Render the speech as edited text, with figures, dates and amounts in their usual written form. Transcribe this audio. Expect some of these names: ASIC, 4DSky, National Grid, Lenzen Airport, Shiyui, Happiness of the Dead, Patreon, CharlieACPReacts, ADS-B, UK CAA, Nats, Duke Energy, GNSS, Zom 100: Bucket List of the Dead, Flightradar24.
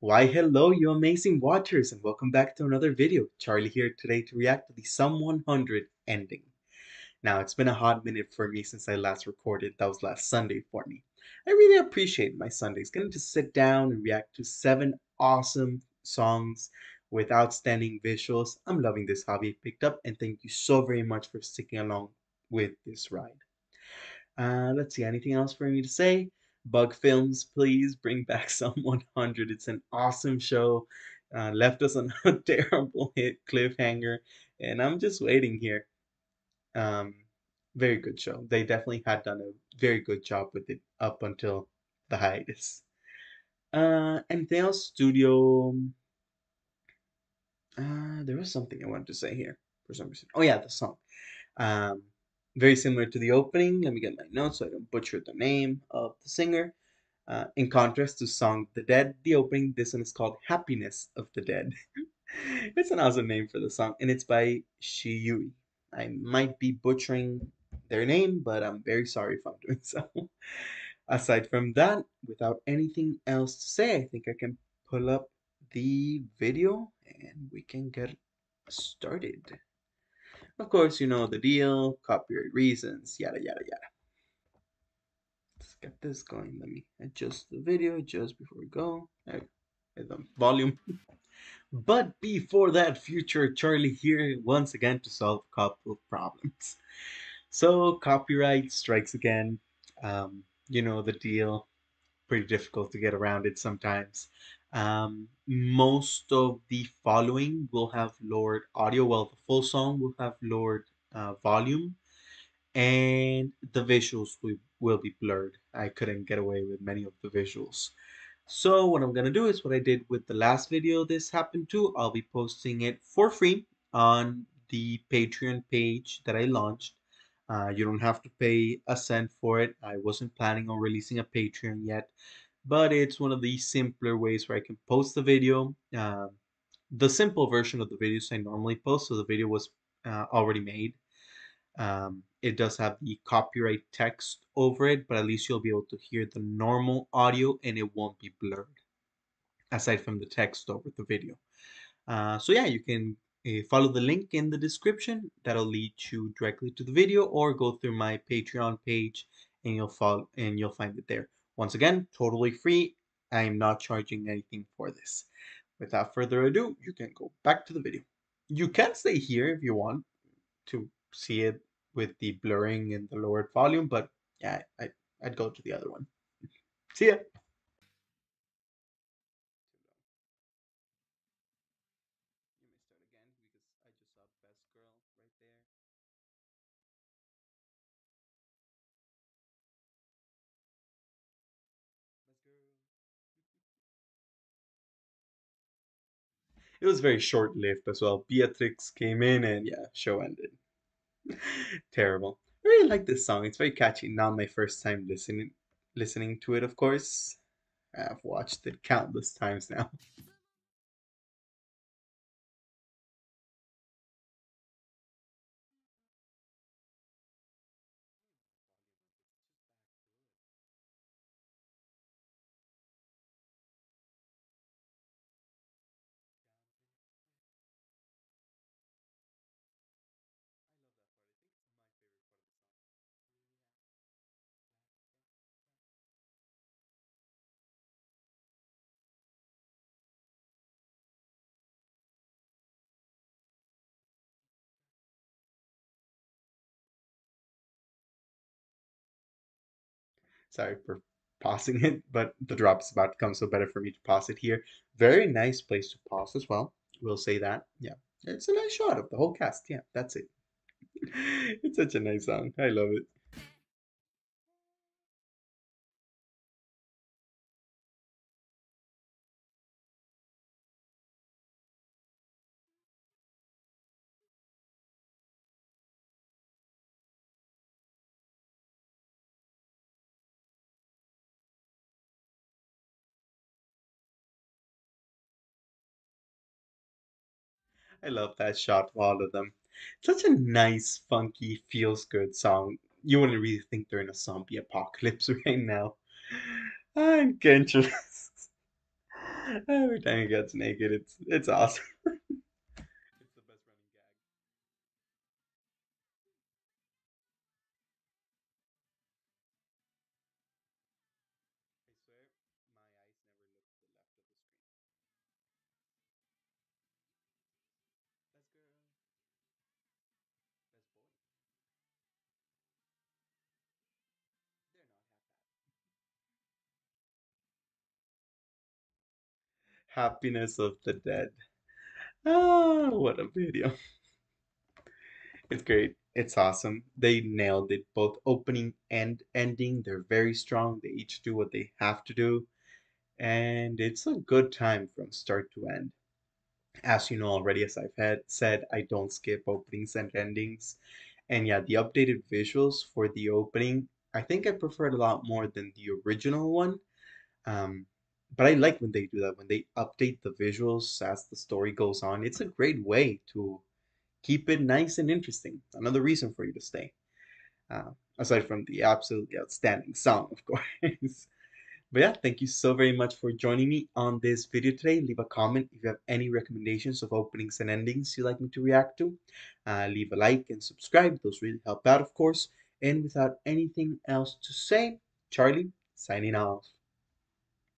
Why hello you amazing watchers and welcome back to another video. Charlie here today to react to the Zom 100 ending. Now it's been a hot minute for me since I last recorded. That was last Sunday for me. I really appreciate my Sundays. Gonna just sit down and react to 7 awesome songs with outstanding visuals. I'm loving this hobby I picked up and thank you so very much for sticking along with this ride. Let's see, anything else for me to say? Bug Films, please bring back Zom 100. It's an awesome show. Left us on a terrible hit cliffhanger, and I'm just waiting here. Very good show. They definitely had done a very good job with it up until the hiatus. Anything else? Studio. There was something I wanted to say here for some reason. Oh yeah, the song. Very similar to the opening. Let me get my notes so I don't butcher the name of the singer. In contrast to Song of the Dead, the opening, this one is called Happiness of the Dead. It's an awesome name for the song, and it's by Shiyui. I might be butchering their name, but I'm very sorry if I'm doing so. Aside from that, without anything else to say, I think I can pull up the video and we can get started. Of course, you know the deal, copyright reasons, yada, yada, yada. Let's get this going. Let me adjust the video just before we go. There we go. The volume. But before that, future Charlie here once again to solve a couple of problems. So copyright strikes again. You know the deal. Pretty difficult to get around it sometimes. Most of the following will have lowered audio, well, the full song will have lowered volume, and the visuals will be blurred. I couldn't get away with many of the visuals. So what I'm gonna do is what I did with the last video this happened to. I'll be posting it for free on the Patreon page that I launched. You don't have to pay a cent for it. I wasn't planning on releasing a Patreon yet, but it's one of the simpler ways where I can post the video. The simple version of the videos I normally post, so the video was already made. It does have the copyright text over it, but at least you'll be able to hear the normal audio and it won't be blurred, aside from the text over the video. So yeah, you can follow the link in the description. That'll lead you directly to the video, or go through my Patreon page and you'll find it there. Once again, totally free. I am not charging anything for this. Without further ado, you can go back to the video. You can stay here if you want to see it with the blurring and the lowered volume, but yeah, I'd go to the other one. See ya. It was very short-lived as well. Beatrix came in and yeah, show ended. Terrible. I really like this song. It's very catchy. Not my first time listening to it, of course. I've watched it countless times now. Sorry for pausing it, but the drop is about to come, so better for me to pause it here. Very nice place to pause as well. We'll say that. Yeah, it's a nice shot of the whole cast. Yeah, that's it. It's such a nice song. I love it. I love that shot of all of them. Such a nice, funky, feels-good song. You wouldn't really think they're in a zombie apocalypse right now. I'm contemptuous. Every time he gets naked, it's awesome. It's the best running gag. I swear, my eyes never look to the left of the screen. Best girl. Best boy. They're not half bad. Happiness of the Dead. Oh, what a video. It's great. It's awesome. They nailed it. Both opening and ending. They're very strong. They each do what they have to do. And it's a good time from start to end. As you know already, as I've said, I don't skip openings and endings. And yeah, the updated visuals for the opening, I think I prefer it a lot more than the original one. But I like when they do that, when they update the visuals as the story goes on. It's a great way to keep it nice and interesting. Another reason for you to stay. Aside from the absolutely outstanding song, of course. But yeah, thank you so very much for joining me on this video today. Leave a comment if you have any recommendations of openings and endings you'd like me to react to. Leave a like and subscribe. Those really help out, of course. And without anything else to say, Charlie, signing off.